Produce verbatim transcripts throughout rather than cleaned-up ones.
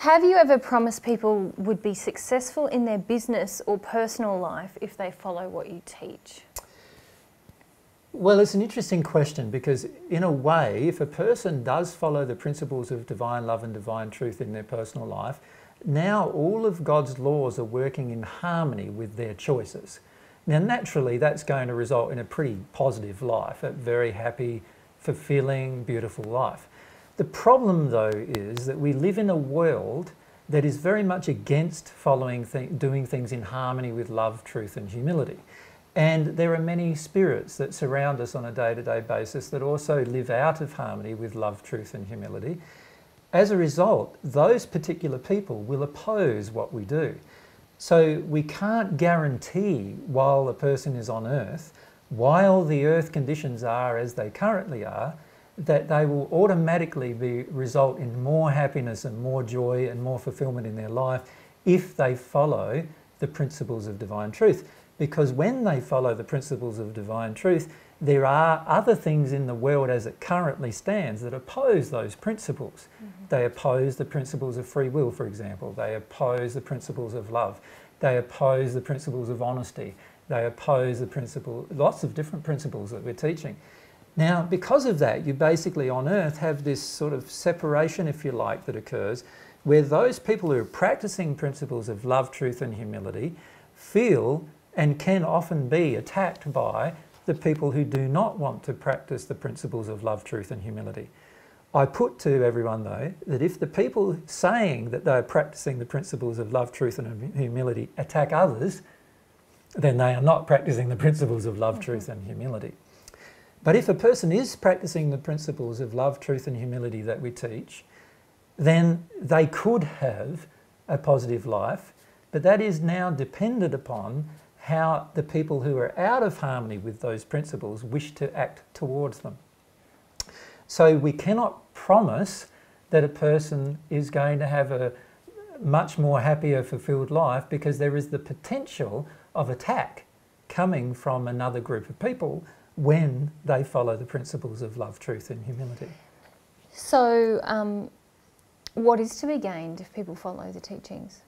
Have you ever promised people would be successful in their business or personal life if they follow what you teach? Well, it's an interesting question, because in a way, if a person does follow the principles of divine love and divine truth in their personal life, now all of God's laws are working in harmony with their choices. Now, naturally, that's going to result in a pretty positive life, a very happy, fulfilling, beautiful life. The problem, though, is that we live in a world that is very much against following th- doing things in harmony with love, truth and humility. And there are many spirits that surround us on a day-to-day basis that also live out of harmony with love, truth and humility. As a result, those particular people will oppose what we do. So we can't guarantee while a person is on earth, while the earth conditions are as they currently are, that they will automatically be, result in more happiness and more joy and more fulfillment in their life if they follow the principles of divine truth. Because when they follow the principles of divine truth, there are other things in the world as it currently stands that oppose those principles. Mm-hmm. They oppose the principles of free will, for example. They oppose the principles of love. They oppose the principles of honesty. They oppose the principle, lots of different principles that we're teaching. Now, because of that, you basically on earth have this sort of separation, if you like, that occurs where those people who are practicing principles of love, truth and humility feel and can often be attacked by the people who do not want to practice the principles of love, truth and humility. I put to everyone, though, that if the people saying that they're practicing the principles of love, truth and humility attack others, then they are not practicing the principles of love, truth and humility. But if a person is practicing the principles of love, truth and humility that we teach, then they could have a positive life, but that is now dependent upon how the people who are out of harmony with those principles wish to act towards them. So we cannot promise that a person is going to have a much more happier, fulfilled life, because there is the potential of attack coming from another group of people when they follow the principles of love, truth and humility. So um, what is to be gained if people follow the teachings?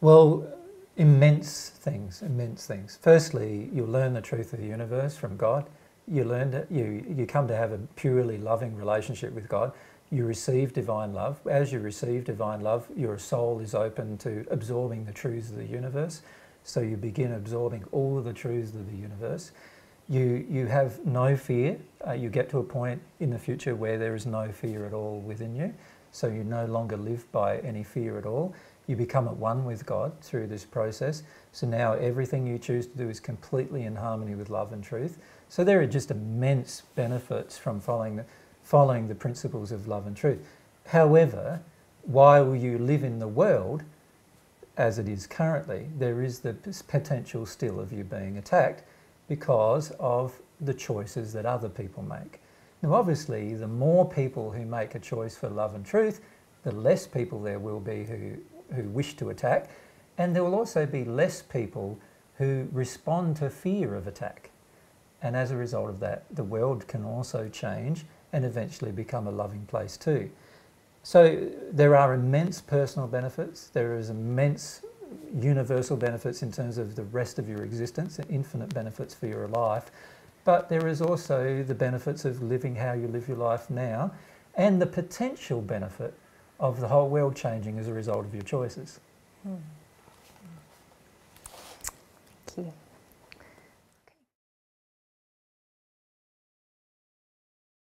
Well, immense things, immense things. Firstly, you learn the truth of the universe from God. You learn that you, you come to have a purely loving relationship with God. You receive divine love. As you receive divine love, your soul is open to absorbing the truths of the universe. So you begin absorbing all of the truths of the universe. You, you have no fear. Uh, you get to a point in the future where there is no fear at all within you. So you no longer live by any fear at all. You become at one with God through this process. So now everything you choose to do is completely in harmony with love and truth. So there are just immense benefits from following the, following the principles of love and truth. However, while you live in the world as it is currently, there is the potential still of you being attacked because of the choices that other people make. Now obviously, the more people who make a choice for love and truth, the less people there will be who, who wish to attack, and there will also be less people who respond to fear of attack. And as a result of that, the world can also change and eventually become a loving place too. So there are immense personal benefits, there is immense universal benefits in terms of the rest of your existence, and infinite benefits for your life. But there is also the benefits of living how you live your life now, and the potential benefit of the whole world changing as a result of your choices. Mm. Thank you.